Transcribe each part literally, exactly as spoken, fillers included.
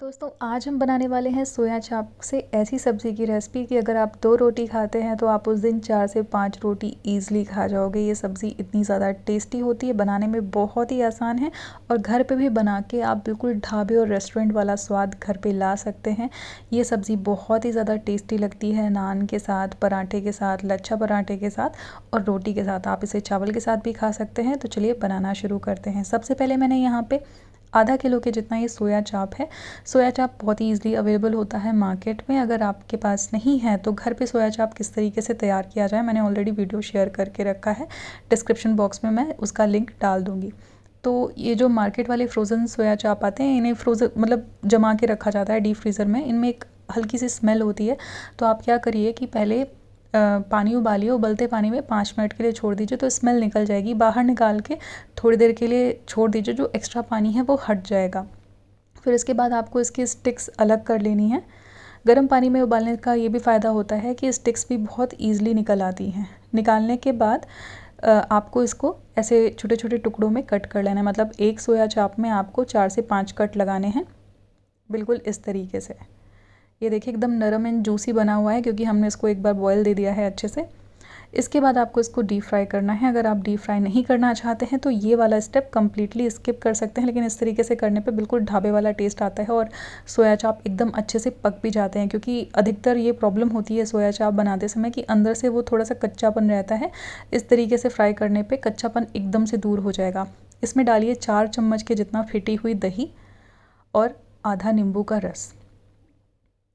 दोस्तों आज हम बनाने वाले हैं सोया चाप से ऐसी सब्ज़ी की रेसिपी कि अगर आप दो रोटी खाते हैं तो आप उस दिन चार से पाँच रोटी ईज़िली खा जाओगे। ये सब्ज़ी इतनी ज़्यादा टेस्टी होती है, बनाने में बहुत ही आसान है और घर पे भी बना के आप बिल्कुल ढाबे और रेस्टोरेंट वाला स्वाद घर पे ला सकते हैं। ये सब्ज़ी बहुत ही ज़्यादा टेस्टी लगती है नान के साथ, पराठे के साथ, लच्छा पराठे के साथ और रोटी के साथ। आप इसे चावल के साथ भी खा सकते हैं। तो चलिए बनाना शुरू करते हैं। सबसे पहले मैंने यहाँ पर आधा किलो के जितना ये सोया चाप है। सोया चाप बहुत ही ईज़िली अवेलेबल होता है मार्केट में। अगर आपके पास नहीं है तो घर पे सोया चाप किस तरीके से तैयार किया जाए, मैंने ऑलरेडी वीडियो शेयर करके रखा है। डिस्क्रिप्शन बॉक्स में मैं उसका लिंक डाल दूँगी। तो ये जो मार्केट वाले फ्रोज़न सोया चाप आते हैं, इन्हें फ्रोज़न मतलब जमा के रखा जाता है डीप फ्रीज़र में। इनमें एक हल्की सी स्मेल होती है। तो आप क्या करिए कि पहले पानी उबालिए, उबलते पानी में पाँच मिनट के लिए छोड़ दीजिए तो स्मेल निकल जाएगी। बाहर निकाल के थोड़ी देर के लिए छोड़ दीजिए, जो एक्स्ट्रा पानी है वो हट जाएगा। फिर इसके बाद आपको इसकी स्टिक्स अलग कर लेनी है। गर्म पानी में उबालने का ये भी फ़ायदा होता है कि स्टिक्स भी बहुत ईजिली निकल आती हैं। निकालने के बाद आपको इसको ऐसे छोटे छोटे टुकड़ों में कट कर लेना है। मतलब एक सोया चाप में आपको चार से पाँच कट लगाने हैं, बिल्कुल इस तरीके से। ये देखिए एकदम नरम एंड जूसी बना हुआ है क्योंकि हमने इसको एक बार बॉयल दे दिया है अच्छे से। इसके बाद आपको इसको डीप फ्राई करना है। अगर आप डीप फ्राई नहीं करना चाहते हैं तो ये वाला स्टेप कम्प्लीटली स्किप कर सकते हैं, लेकिन इस तरीके से करने पे बिल्कुल ढाबे वाला टेस्ट आता है और सोया चाप एकदम अच्छे से पक भी जाते हैं। क्योंकि अधिकतर ये प्रॉब्लम होती है सोया चाप बनाते समय कि अंदर से वो थोड़ा सा कच्चापन रहता है। इस तरीके से फ्राई करने पर कच्चापन एकदम से दूर हो जाएगा। इसमें डालिए चार चम्मच के जितना फेटी हुई दही और आधा नींबू का रस,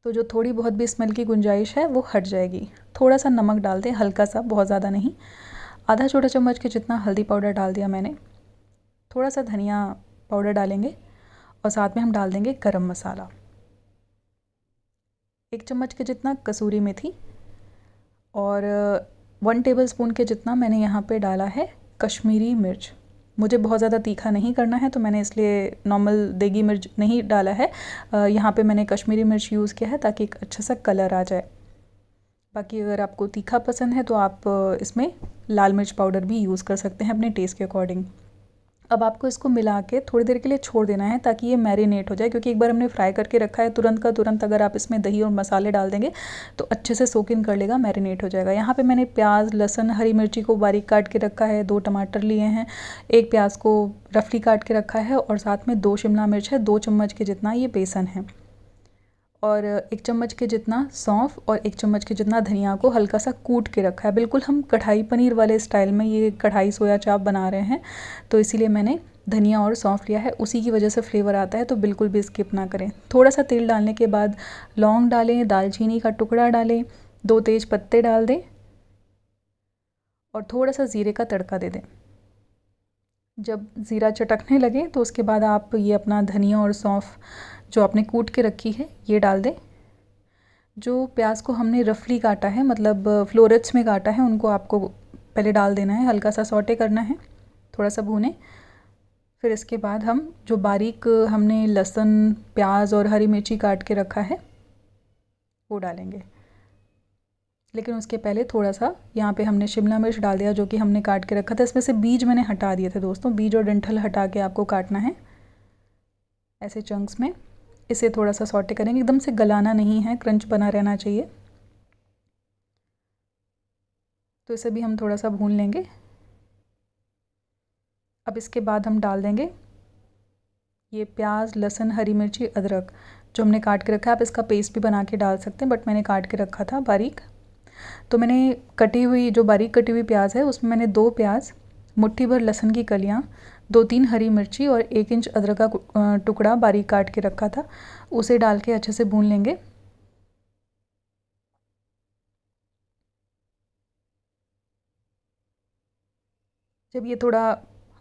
तो जो थोड़ी बहुत भी स्मेल की गुंजाइश है वो हट जाएगी। थोड़ा सा नमक डाल दें, हल्का सा, बहुत ज़्यादा नहीं। आधा छोटा चम्मच के जितना हल्दी पाउडर डाल दिया मैंने। थोड़ा सा धनिया पाउडर डालेंगे और साथ में हम डाल देंगे गरम मसाला, एक चम्मच के जितना कसूरी मेथी और वन टेबलस्पून के जितना मैंने यहाँ पे डाला है कश्मीरी मिर्च। मुझे बहुत ज़्यादा तीखा नहीं करना है तो मैंने इसलिए नॉर्मल देगी मिर्च नहीं डाला है। यहाँ पे मैंने कश्मीरी मिर्च यूज़ किया है ताकि एक अच्छा सा कलर आ जाए। बाकी अगर आपको तीखा पसंद है तो आप इसमें लाल मिर्च पाउडर भी यूज़ कर सकते हैं अपने टेस्ट के अकॉर्डिंग। अब आपको इसको मिला के थोड़ी देर के लिए छोड़ देना है ताकि ये मैरिनेट हो जाए, क्योंकि एक बार हमने फ्राई करके रखा है। तुरंत का तुरंत अगर आप इसमें दही और मसाले डाल देंगे तो अच्छे से सोक इन कर लेगा, मैरिनेट हो जाएगा। यहाँ पे मैंने प्याज, लहसुन, हरी मिर्ची को बारीक काट के रखा है, दो टमाटर लिए हैं, एक प्याज को रफली काट के रखा है और साथ में दो शिमला मिर्च है, दो चम्मच के जितना ये बेसन है और एक चम्मच के जितना सौंफ और एक चम्मच के जितना धनिया को हल्का सा कूट के रखा है। बिल्कुल हम कढ़ाई पनीर वाले स्टाइल में ये कढ़ाई सोया चाप बना रहे हैं, तो इसीलिए मैंने धनिया और सौंफ लिया है। उसी की वजह से फ्लेवर आता है, तो बिल्कुल भी स्किप ना करें। थोड़ा सा तेल डालने के बाद लौंग डालें, दालचीनी का टुकड़ा डालें, दो तेज पत्ते डाल दें और थोड़ा सा ज़ीरे का तड़का दे दें। जब ज़ीरा चटकने लगे तो उसके बाद आप ये अपना धनिया और सौंफ जो आपने कूट के रखी है ये डाल दें। जो प्याज को हमने रफली काटा है, मतलब फ्लोरेट्स में काटा है, उनको आपको पहले डाल देना है। हल्का सा सौटे करना है, थोड़ा सा भूने। फिर इसके बाद हम जो बारीक हमने लहसुन, प्याज और हरी मिर्ची काट के रखा है वो डालेंगे, लेकिन उसके पहले थोड़ा सा यहाँ पे हमने शिमला मिर्च डाल दिया जो कि हमने काट के रखा था। इसमें से बीज मैंने हटा दिए थे दोस्तों, बीज और डंठल हटा के आपको काटना है ऐसे चंक्स में। इसे थोड़ा सा सॉटे करेंगे, एकदम से गलाना नहीं है, क्रंच बना रहना चाहिए। तो इसे भी हम थोड़ा सा भून लेंगे। अब इसके बाद हम डाल देंगे ये प्याज, लहसुन, हरी मिर्ची, अदरक जो हमने काट के रखा है। आप इसका पेस्ट भी बना के डाल सकते हैं, बट मैंने काट के रखा था बारीक। तो मैंने कटी हुई जो बारीक कटी हुई प्याज है उसमें मैंने दो प्याज, मुट्ठी भर लहसुन की कलियाँ, दो तीन हरी मिर्ची और एक इंच अदरक का टुकड़ा बारीक काट के रखा था उसे डाल के अच्छे से भून लेंगे। जब ये थोड़ा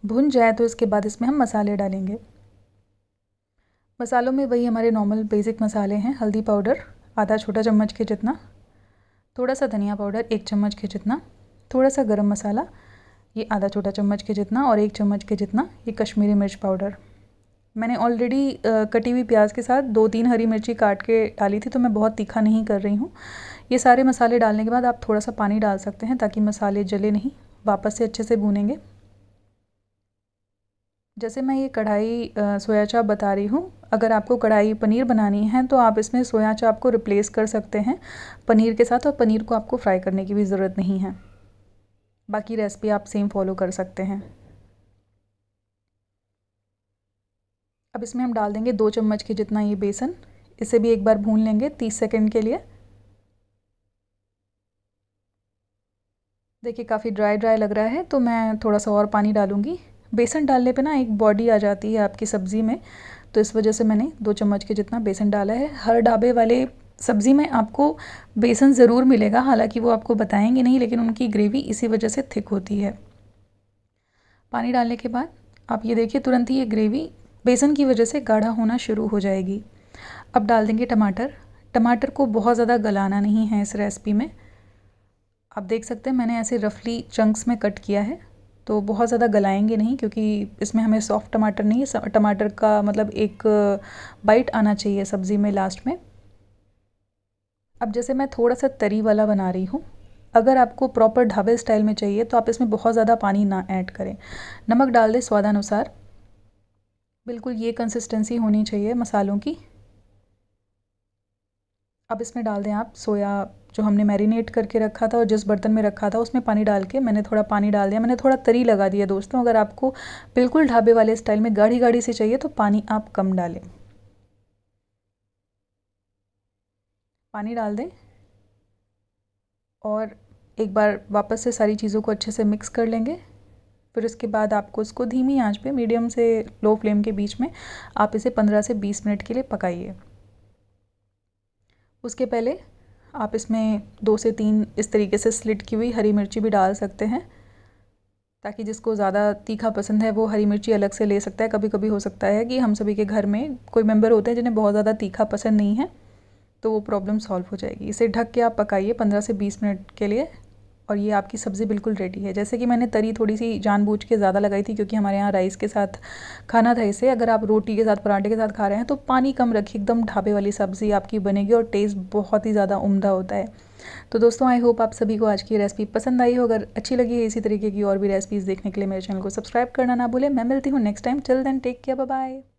भुन जाए तो इसके बाद इसमें हम मसाले डालेंगे। मसालों में वही हमारे नॉर्मल बेसिक मसाले हैं, हल्दी पाउडर आधा छोटा चम्मच के जितना, थोड़ा सा धनिया पाउडर एक चम्मच के जितना, थोड़ा सा गरम मसाला ये आधा छोटा चम्मच के जितना और एक चम्मच के जितना ये कश्मीरी मिर्च पाउडर। मैंने ऑलरेडी कटी हुई प्याज के साथ दो तीन हरी मिर्ची काट के डाली थी, तो मैं बहुत तीखा नहीं कर रही हूँ। ये सारे मसाले डालने के बाद आप थोड़ा सा पानी डाल सकते हैं ताकि मसाले जले नहीं, वापस से अच्छे से भूनेंगे। जैसे मैं ये कढ़ाई सोया चाप बता रही हूँ, अगर आपको कढ़ाई पनीर बनानी है तो आप इसमें सोया चाप को रिप्लेस कर सकते हैं पनीर के साथ, और पनीर को आपको फ्राई करने की भी ज़रूरत नहीं है। बाकी रेसिपी आप सेम फॉलो कर सकते हैं। अब इसमें हम डाल देंगे दो चम्मच के जितना ये बेसन, इसे भी एक बार भून लेंगे तीस सेकेंड के लिए। देखिए काफ़ी ड्राई ड्राई लग रहा है तो मैं थोड़ा सा और पानी डालूंगी। बेसन डालने पे ना एक बॉडी आ जाती है आपकी सब्ज़ी में, तो इस वजह से मैंने दो चम्मच के जितना बेसन डाला है। हर ढाबे वाले सब्ज़ी में आपको बेसन ज़रूर मिलेगा, हालांकि वो आपको बताएंगे नहीं, लेकिन उनकी ग्रेवी इसी वजह से थिक होती है। पानी डालने के बाद आप ये देखिए तुरंत ही ये ग्रेवी बेसन की वजह से गाढ़ा होना शुरू हो जाएगी। अब डाल देंगे टमाटर। टमाटर को बहुत ज़्यादा गलाना नहीं है इस रेसिपी में। आप देख सकते हैं मैंने ऐसे रफली चंक्स में कट किया है, तो बहुत ज़्यादा गलाएंगे नहीं, क्योंकि इसमें हमें सॉफ्ट टमाटर नहीं, टमाटर का मतलब एक बाइट आना चाहिए सब्ज़ी में लास्ट में। अब जैसे मैं थोड़ा सा तरी वाला बना रही हूँ, अगर आपको प्रॉपर ढाबे स्टाइल में चाहिए तो आप इसमें बहुत ज़्यादा पानी ना ऐड करें। नमक डाल दें स्वादानुसार, बिल्कुल ये कंसिस्टेंसी होनी चाहिए मसालों की। अब इसमें डाल दें आप सोया जो हमने मैरिनेट करके रखा था और जिस बर्तन में रखा था उसमें पानी डाल के मैंने थोड़ा पानी डाल दिया, मैंने थोड़ा तरी लगा दिया। दोस्तों अगर आपको बिल्कुल ढाबे वाले स्टाइल में गाढ़ी गाढ़ी सी चाहिए तो पानी आप कम डालें। पानी डाल दें और एक बार वापस से सारी चीज़ों को अच्छे से मिक्स कर लेंगे। फिर उसके बाद आपको इसको धीमी आंच पे मीडियम से लो फ्लेम के बीच में आप इसे पंद्रह से बीस मिनट के लिए पकाइए। उसके पहले आप इसमें दो से तीन इस तरीके से स्लिट की हुई हरी मिर्ची भी डाल सकते हैं, ताकि जिसको ज़्यादा तीखा पसंद है वो हरी मिर्ची अलग से ले सकता है। कभी कभी हो सकता है कि हम सभी के घर में कोई मेंबर होते हैं जिन्हें बहुत ज़्यादा तीखा पसंद नहीं है, तो वो प्रॉब्लम सॉल्व हो जाएगी। इसे ढक के आप पकाइए पंद्रह से बीस मिनट के लिए, और ये आपकी सब्ज़ी बिल्कुल रेडी है। जैसे कि मैंने तरी थोड़ी सी जानबूझ के ज़्यादा लगाई थी, क्योंकि हमारे यहाँ राइस के साथ खाना था इसे। अगर आप रोटी के साथ, पराठे के साथ खा रहे हैं तो पानी कम रखिए, एकदम ढाबे वाली सब्ज़ी आपकी बनेगी और टेस्ट बहुत ही ज़्यादा उम्दा होता है। तो दोस्तों आई होप आप सभी को आज की रेसिपी पसंद आई हो। अगर अच्छी लगी है इसी तरीके की और भी रेसिपीज़ देखने के लिए मेरे चैनल को सब्सक्राइब करना ना भूलें। मैं मिलती हूँ next time. Till then take care, bye bye.